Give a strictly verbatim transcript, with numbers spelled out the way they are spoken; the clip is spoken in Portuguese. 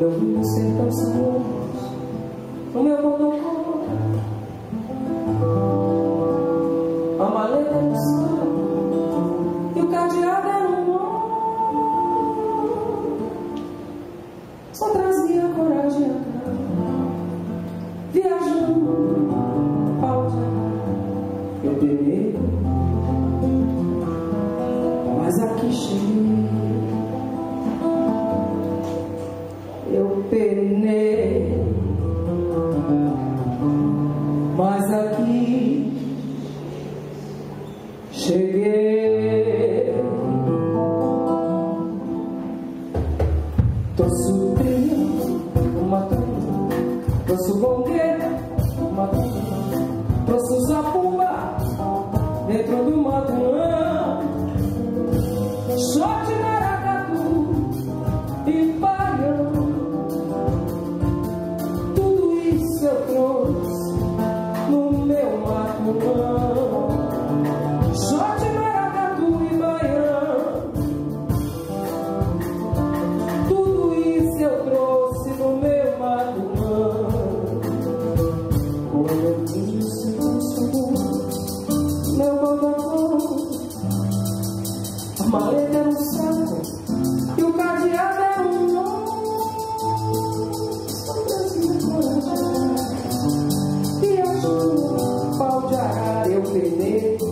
Quando eu vi o sertão saboroso no meu motocô, a maleta é um saco e o cadeado é um nó. Só trazia a coragem a cara, viajando no pau de ar. Eu penei, mas aqui cheguei. Eu penei, mas aqui cheguei. Trouxe trilha, uma trilha, trouxe bongueira, uma trilha, trouxe zapumba dentro do matrão, shot maracatu e paião. Só de maracatu e baião, tudo isso eu trouxe no meu matumão. Quando eu vi o sertão saboroso, meu motocô, a maleta era um saco e o cadeado era um nó. Só trazia coragem e ajuda. Eu penei,